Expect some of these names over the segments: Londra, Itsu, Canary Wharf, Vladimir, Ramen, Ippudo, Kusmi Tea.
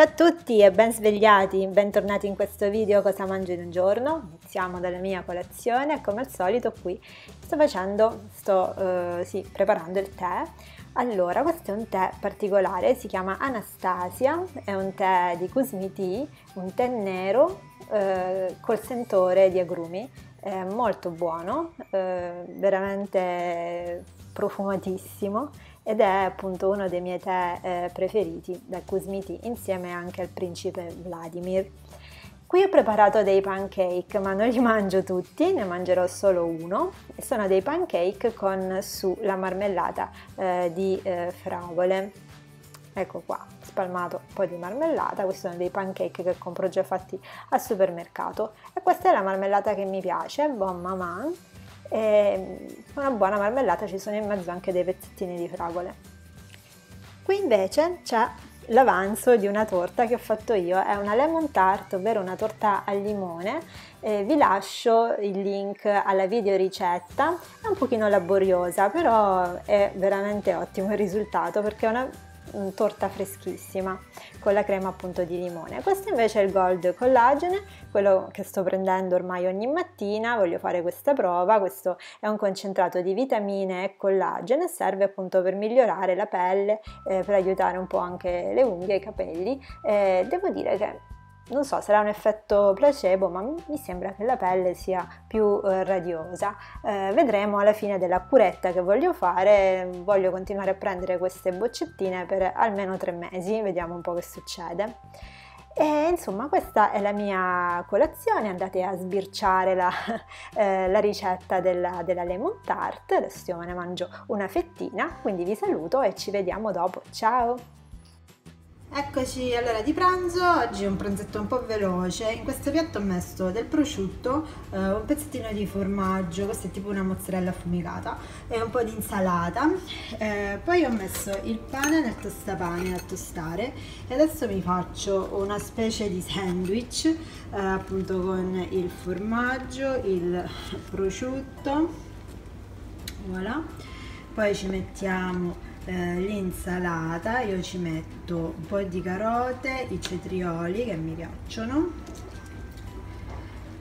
Ciao a tutti e ben svegliati, bentornati in questo video Cosa mangio in un giorno. Iniziamo dalla mia colazione e come al solito qui sto preparando il tè. Allora, questo è un tè particolare, si chiama Anastasia, è un tè di Kusmi Tea, un tè nero col sentore di agrumi, è molto buono, veramente profumatissimo ed è appunto uno dei miei tè preferiti da Kusmi Tea, insieme anche al principe Vladimir. Qui ho preparato dei pancake, ma non li mangio tutti, ne mangerò solo uno. Sono dei pancake con su la marmellata di fragole. Ecco qua, spalmato un po' di marmellata. Questi sono dei pancake che compro già fatti al supermercato. E questa è la marmellata che mi piace, buon mamma. E una buona marmellata, ci sono in mezzo anche dei pezzettini di fragole. Qui invece c'è l'avanzo di una torta che ho fatto io, è una lemon tart, ovvero una torta al limone. Vi lascio il link alla videoricetta, è un pochino laboriosa però è veramente ottimo il risultato perché è una torta freschissima con la crema appunto di limone. Questo invece è il Gold Collagene, quello che sto prendendo ormai ogni mattina, voglio fare questa prova. Questo è un concentrato di vitamine e collagene, serve appunto per migliorare la pelle, per aiutare un po' anche le unghie e i capelli. Devo dire che non so, sarà un effetto placebo, ma mi sembra che la pelle sia più radiosa. Vedremo alla fine della curetta che voglio fare. Voglio continuare a prendere queste boccettine per almeno 3 mesi, vediamo un po' che succede. E insomma, questa è la mia colazione. Andate a sbirciare la ricetta della lemon tart. Adesso io me ne mangio una fettina, quindi vi saluto e ci vediamo dopo. Ciao! Eccoci all'ora di pranzo, oggi un pranzetto un po' veloce. In questo piatto ho messo del prosciutto, un pezzettino di formaggio, questa è tipo una mozzarella affumicata, e un po' di insalata. Poi ho messo il pane nel tostapane a tostare e adesso mi faccio una specie di sandwich, appunto con il formaggio, il prosciutto, voilà. Poi ci mettiamo l'insalata, io ci metto un po' di carote, i cetrioli che mi piacciono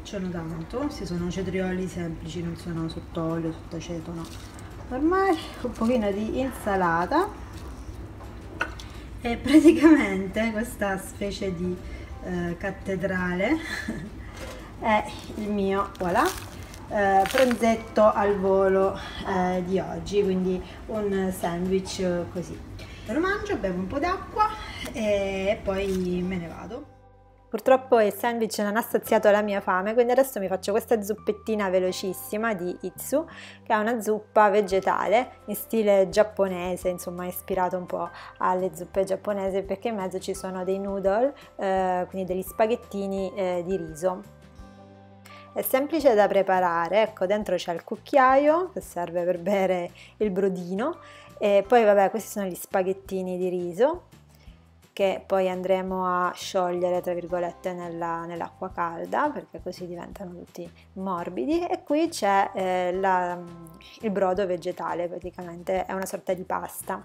tanto, se sono cetrioli semplici, non sono sott'olio, sott'aceto, no, normali, un pochino di insalata e praticamente questa specie di cattedrale è il mio, voilà, pranzetto al volo di oggi, quindi un sandwich così. Lo mangio, bevo un po' d'acqua e poi me ne vado. Purtroppo il sandwich non ha saziato la mia fame, quindi adesso mi faccio questa zuppettina velocissima di Itsu, che è una zuppa vegetale in stile giapponese, insomma ispirato un po' alle zuppe giapponesi, perché in mezzo ci sono dei noodle, quindi degli spaghettini di riso. È semplice da preparare, ecco, dentro c'è il cucchiaio che serve per bere il brodino e poi vabbè, questi sono gli spaghettini di riso che poi andremo a sciogliere tra virgolette nell'acqua calda, perché così diventano tutti morbidi. E qui c'è il brodo vegetale, praticamente è una sorta di pasta.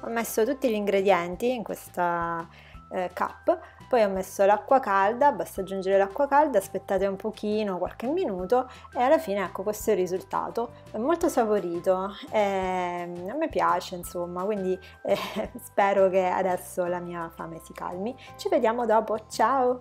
Ho messo tutti gli ingredienti in questa cup, poi ho messo l'acqua calda, basta aggiungere l'acqua calda, aspettate un pochino, qualche minuto, e alla fine ecco, questo è il risultato. È molto saporito, a me piace insomma, quindi spero che adesso la mia fame si calmi. Ci vediamo dopo, ciao!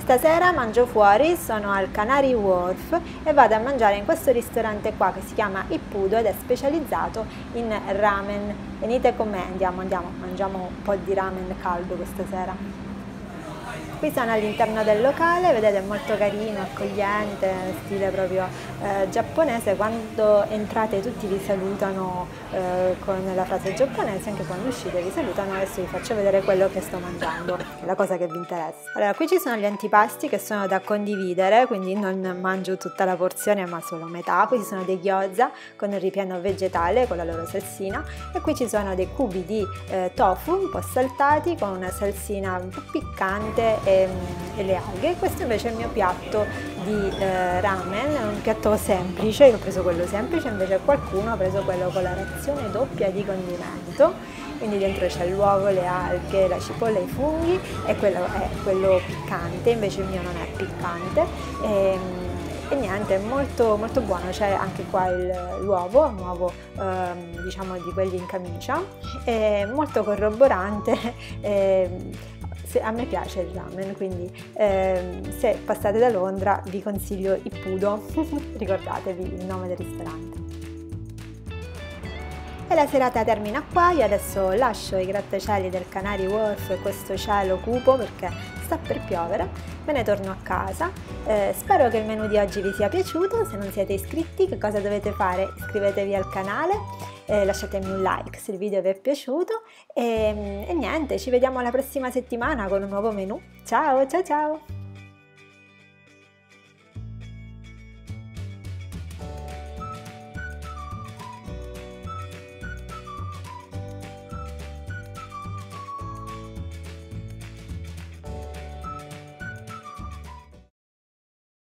Stasera mangio fuori, sono al Canary Wharf e vado a mangiare in questo ristorante qua che si chiama Ippudo ed è specializzato in ramen. Venite con me, andiamo, mangiamo un po' di ramen caldo questa sera. Qui sono all'interno del locale, vedete è molto carino, accogliente, stile proprio giapponese. Quando entrate tutti vi salutano con la frase giapponese, anche quando uscite vi salutano. Adesso vi faccio vedere quello che sto mangiando, che è la cosa che vi interessa. Allora, qui ci sono gli antipasti che sono da condividere, quindi non mangio tutta la porzione ma solo metà. Qui ci sono dei gyoza con il ripieno vegetale, con la loro salsina, e qui ci sono dei cubi di tofu un po' saltati con una salsina un po' piccante e le alghe. Questo invece è il mio piatto di ramen, è un piatto semplice, io ho preso quello semplice, invece qualcuno ha preso quello con la razione doppia di condimento. quindi dentro c'è l'uovo, le alghe, la cipolla, i funghi, e quello è quello piccante, invece il mio non è piccante. E niente, è molto, molto buono, c'è anche qua l'uovo, un uovo diciamo di quelli in camicia, è molto corroborante. A me piace il ramen, quindi se passate da Londra vi consiglio Ippudo, ricordatevi il nome del ristorante. E la serata termina qua, io adesso lascio i grattacieli del Canary Wharf, questo cielo cupo perché sta per piovere, me ne torno a casa. Spero che il menù di oggi vi sia piaciuto, se non siete iscritti che cosa dovete fare? Iscrivetevi al canale, lasciatemi un like se il video vi è piaciuto e niente, ci vediamo la prossima settimana con un nuovo menù. Ciao ciao ciao!